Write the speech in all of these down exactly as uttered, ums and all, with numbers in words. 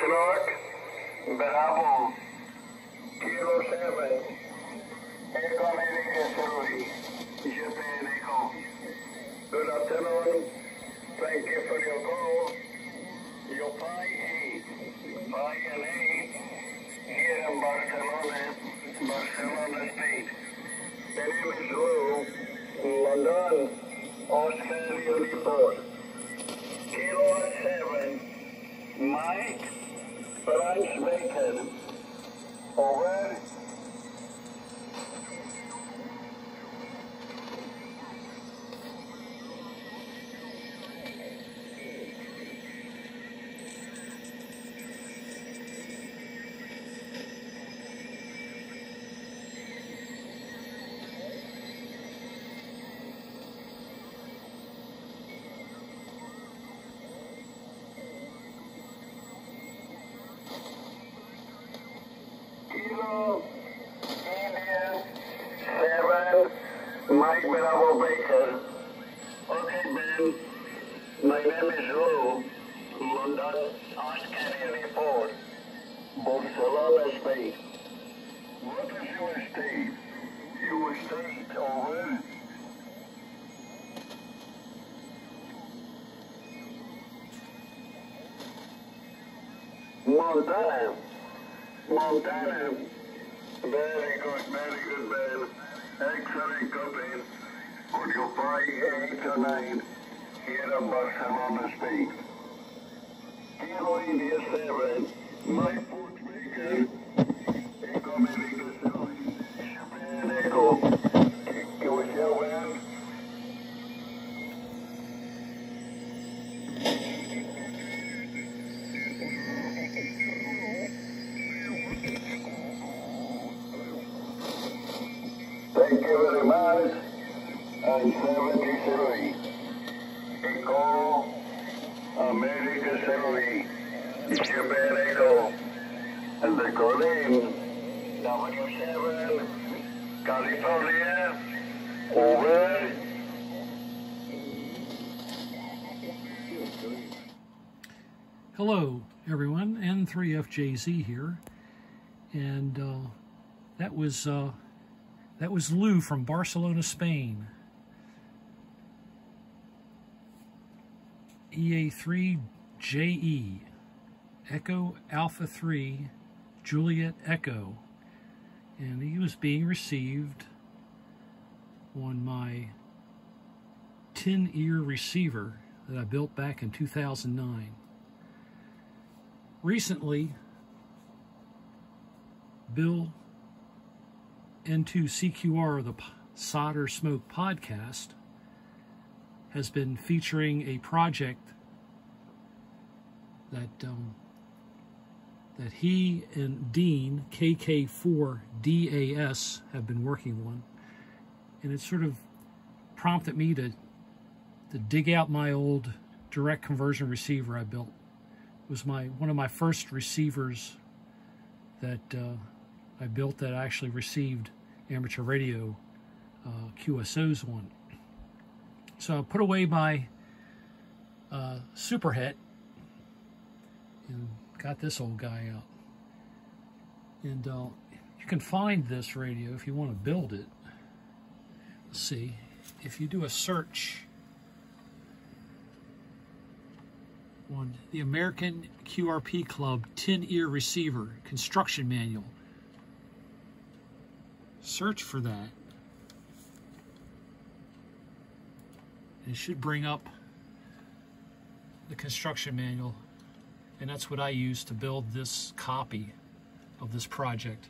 Chinook, Bravo, Kilo seven, Echo America three, Japan Echo. Good afternoon, thank you for your call. Your pie eight, pie and eight, here in Barcelona, Barcelona State. The name is Lou, London, Oscar Uniform. Kilo seven, Mike, Franz Baker, over. Mike Bravo Baker. Okay, Ben. My name is Lou. London Oscar Uniform. Barcelona, Spain. What is your state? Your state, over. Montana. Montana. Very good, very good, Ben. Excellent company. Could you buy eight or nine here in Barcelona, Spain? Kilo India seven, my foot maker, Echo America seven, Japan Echo, Q seven. Thank you very much. I'm seventy-three. Echo, America three, Japan Echo, and the Colleen, W seven, California, over. Hello, everyone. N three F J Z here. And uh, that was... Uh, That was Lou from Barcelona, Spain. E A three J E, Echo Alpha three, Juliet Echo. And he was being received on my Tin Ear receiver that I built back in two thousand nine. Recently, Bill N two C Q R, the Solder Smoke podcast, has been featuring a project that um, that he and Dean K K four D A S have been working on, and it sort of prompted me to to dig out my old direct conversion receiver I built. It was my one of my first receivers that. Uh, I built that I actually received amateur radio uh, Q S Os on. So I put away my uh, Superhet and got this old guy out. And uh, you can find this radio if you want to build it. Let's see, if you do a search on the American Q R P Club Tin Ear Receiver Construction Manual. Search for that. It should bring up the construction manual, and that's what I use to build this copy of this project.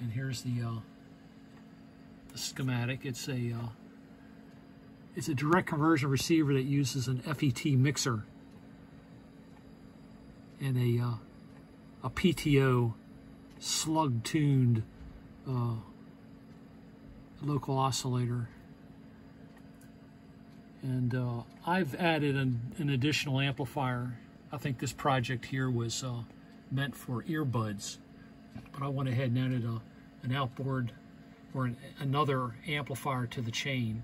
And here's the, uh, the schematic. It's a uh, It's a direct conversion receiver that uses an F E T mixer and a, uh, a P T O slug-tuned uh, local oscillator. And uh, I've added an, an additional amplifier. I think this project here was uh, meant for earbuds, but I went ahead and added a, an outboard or an, another amplifier to the chain,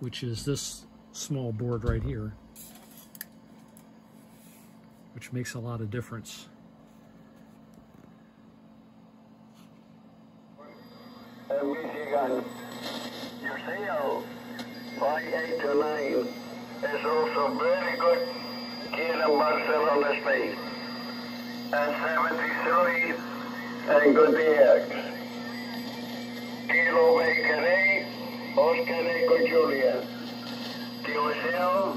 which is this small board right here, which makes a lot of difference. That means you got your C O Y eight to nine is also very good in Barcelona, Spain, and seventy-three and good D X. Kilo Bakery, Oscar Eco Julia, T O C L,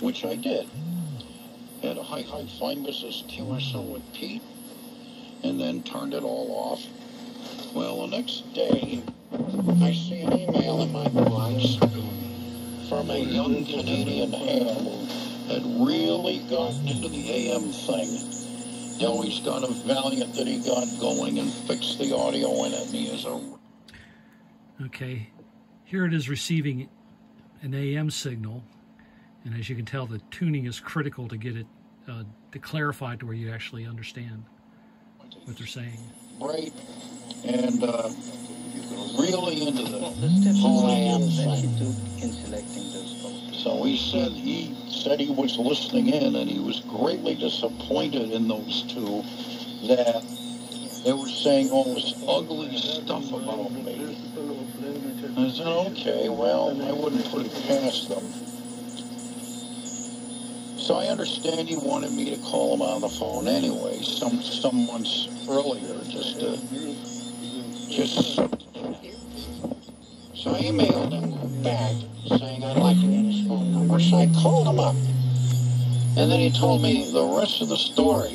which I did. Had a high, high flying business two or so with Pete, and then turned it all off. Well, the next day, I see an email in my box from a young Canadian ham that really got into the A M thing. Now he's got a Valiant that he got going and fixed the audio in it, and he is over. Okay, here it is receiving an A M signal. And as you can tell, the tuning is critical to get it uh, to clarify to where you actually understand what they're saying. Right, and uh, really into the whole A M thing. So he said he said he was listening in, and he was greatly disappointed in those two that they were saying all this ugly stuff about me. I said, okay, well, I wouldn't put it past them. So I understand you wanted me to call him on the phone anyway, some some months earlier, just to, just. So I emailed him back saying I'd like to get his phone number. So I called him up, and then he told me the rest of the story.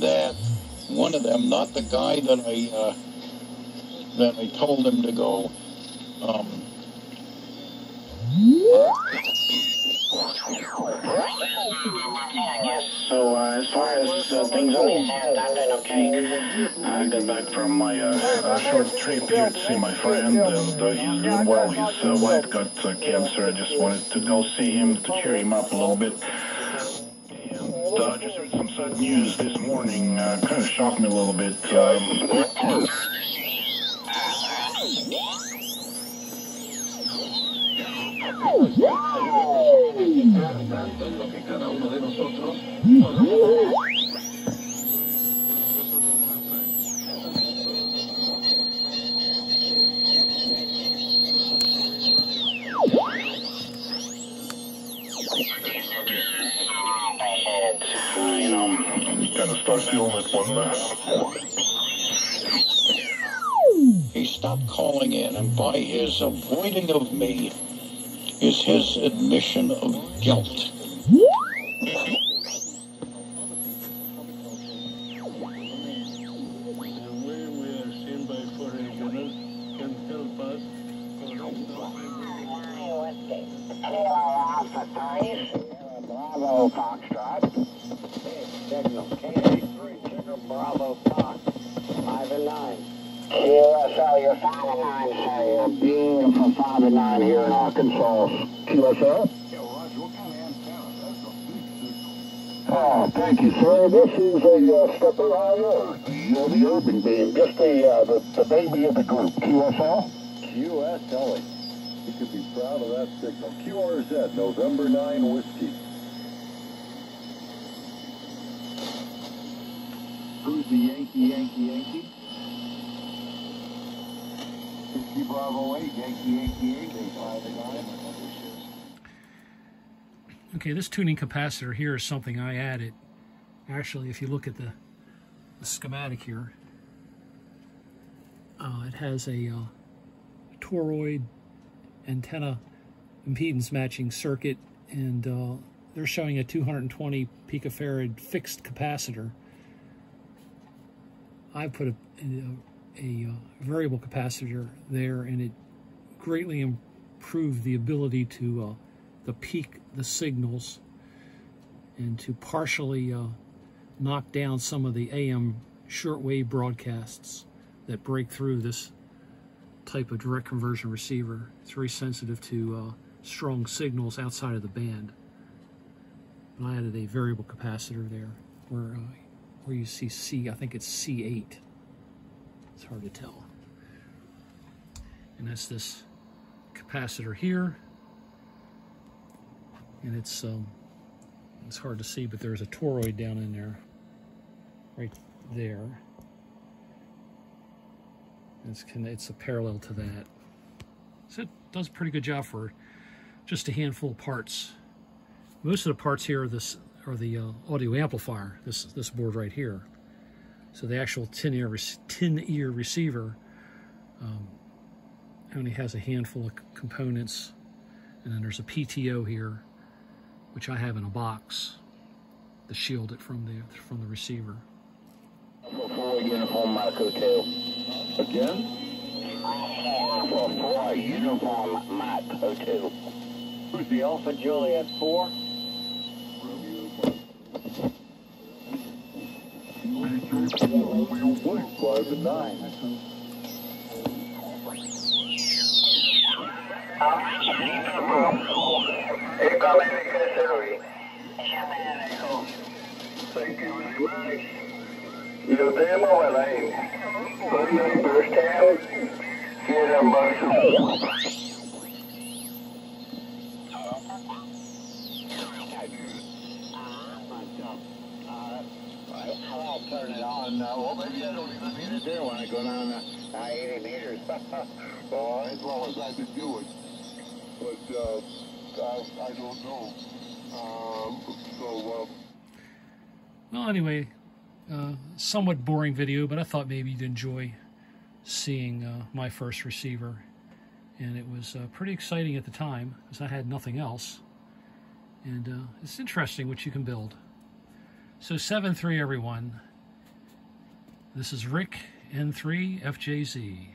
That one of them, not the guy that I uh, that I told him to go. Um, Yes, so uh, as far as uh, things on the hand, I've been okay. I got back from my uh, uh, short trip here to see my friend, and uh, he's doing well. His uh, wife got uh, cancer. I just wanted to go see him to cheer him up a little bit. And I uh, just heard some sad news this morning. Uh, kind of shocked me a little bit. Um, You know, you gotta start feeling it one day. He stopped calling in, and by his avoiding of me is his admission of guilt. This is a uh, Skipper I O, you're the urban being, just the, uh, the, the baby of the group, Q S L? Q S L, you could be proud of that signal. Q R Z, November nine Whiskey. Who's the Yankee, Yankee, Yankee? Whiskey Bravo eight, Yankee, Yankee, Yankee, five nine. Okay, this tuning capacitor here is something I added. Actually, if you look at the, the schematic here, uh, it has a uh, toroid antenna impedance matching circuit, and uh, they're showing a two hundred twenty picofarad fixed capacitor. I put a, a, a variable capacitor there, and it greatly improved the ability to uh, the peak, the signals, and to partially uh, knock down some of the A M shortwave broadcasts that break through this type of direct conversion receiver. It's very sensitive to uh, strong signals outside of the band. And I added a variable capacitor there where, uh, where you see C, I think it's C eight. It's hard to tell. And that's this capacitor here. And it's um, it's hard to see, but there's a toroid down in there, right there. It's, it's a parallel to that. So it does a pretty good job for just a handful of parts. Most of the parts here are, this, are the uh, audio amplifier, this, this board right here. So the actual tin ear, tin ear receiver um, only has a handful of components. And then there's a P T O here, which I have in a box to shield it from the from the receiver. For uniform Mike two. Again? For four uniform Mike two. Who's the Alpha Juliet four? Romeo Blake, five and nine. Thank you very much. You're damn well, ain't you? But you first time, get a bunch of... I'll turn it on now. Well, maybe I don't even need it there when I go down uh, eighty meters. Well, as long as I can do it. But uh, I, I don't know. Um, so, uh, well, anyway, uh, somewhat boring video, but I thought maybe you'd enjoy seeing uh, my first receiver. And it was uh, pretty exciting at the time, because I had nothing else. And uh, it's interesting what you can build. So, seven three everyone. This is Rick, N three F J Z.